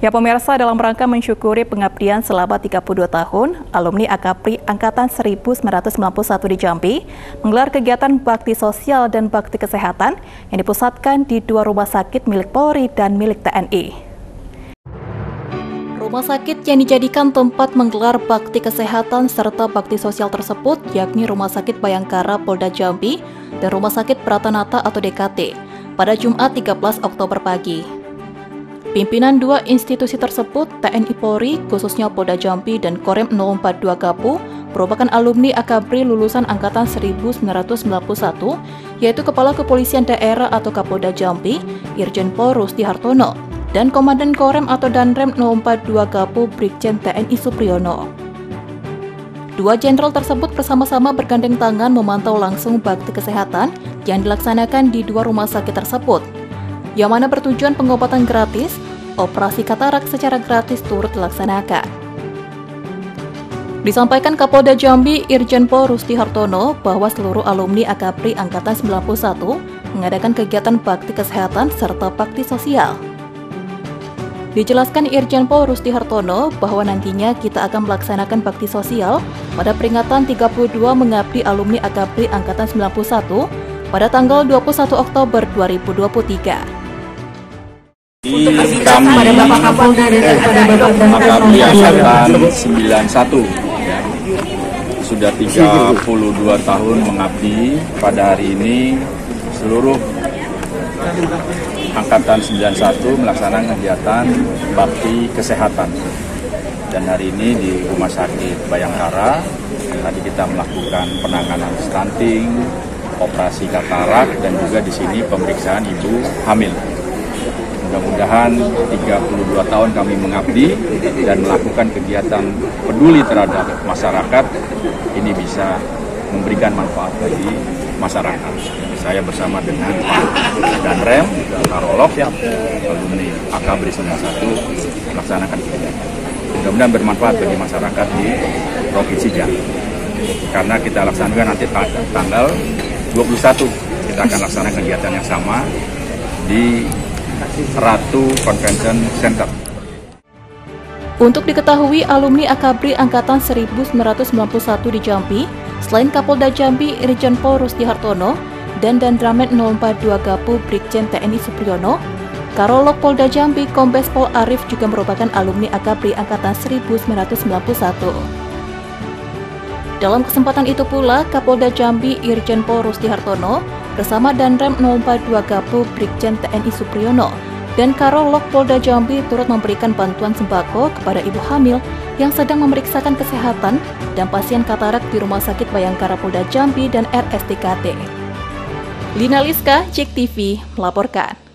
Ya pemirsa, dalam rangka mensyukuri pengabdian selama 32 tahun, alumni AKABRI Angkatan 1991 di Jambi menggelar kegiatan bakti sosial dan bakti kesehatan yang dipusatkan di dua rumah sakit milik Polri dan milik TNI. Rumah sakit yang dijadikan tempat menggelar bakti kesehatan serta bakti sosial tersebut yakni Rumah Sakit Bhayangkara Polda Jambi dan Rumah Sakit Pratana atau DKT pada Jumat 13 Oktober pagi. Pimpinan dua institusi tersebut, TNI Polri, khususnya Polda Jambi dan Korem 042 Gapu, merupakan alumni AKABRI lulusan Angkatan 1991, yaitu Kepala Kepolisian Daerah atau Kapolda Jambi, Irjen Pol Rusdi Hartono, dan Komandan Korem atau Danrem 042 Gapu, Brigjen TNI Supriyono. Dua jenderal tersebut bersama-sama bergandeng tangan memantau langsung bakti kesehatan yang dilaksanakan di dua rumah sakit tersebut, yang mana bertujuan pengobatan gratis, operasi katarak secara gratis turut dilaksanakan. Disampaikan Kapolda Jambi Irjen Pol Rusdi Hartono bahwa seluruh alumni AKABRI Angkatan 91 mengadakan kegiatan bakti kesehatan serta bakti sosial. Dijelaskan Irjen Pol Rusdi Hartono bahwa nantinya kita akan melaksanakan bakti sosial pada peringatan 32 mengabdi alumni AKABRI Angkatan 91 pada tanggal 21 Oktober 2023. Di kami AKABRI Angkatan 91 sudah 32 tahun mengabdi. Pada hari ini seluruh Angkatan 91 melaksanakan kegiatan bakti kesehatan. Dan hari ini di Rumah Sakit Bhayangkara tadi kita melakukan penanganan stunting, operasi katarak, dan juga di sini pemeriksaan ibu hamil. Mudah-mudahan 32 tahun kami mengabdi dan melakukan kegiatan peduli terhadap masyarakat ini bisa memberikan manfaat bagi masyarakat. Saya bersama dengan Danrem, Karolog, alumni AKABRI 91 melaksanakan kegiatan. Mudah-mudahan bermanfaat bagi masyarakat di Provinsi Jambi. Karena kita laksanakan nanti tanggal 21 kita akan laksanakan kegiatan yang sama di Ratu Convention Center. Untuk diketahui, alumni AKABRI Angkatan 1991 di Jambi, selain Kapolda Jambi Irjen Pol Rusdi Hartono dan Danramen 042 Gapu Brigjen TNI Supriyono, Karolog Polda Jambi Kombes Pol Arief juga merupakan alumni AKABRI Angkatan 1991. Dalam kesempatan itu pula, Kapolda Jambi Irjen Pol Rusdi Hartono bersama Danrem 042 Gapu Brigjen TNI Supriyono dan Karolog Polda Jambi turut memberikan bantuan sembako kepada ibu hamil yang sedang memeriksakan kesehatan dan pasien katarak di Rumah Sakit Bhayangkara Polda Jambi dan RSDKT. Lina Liska, JEK TV, melaporkan.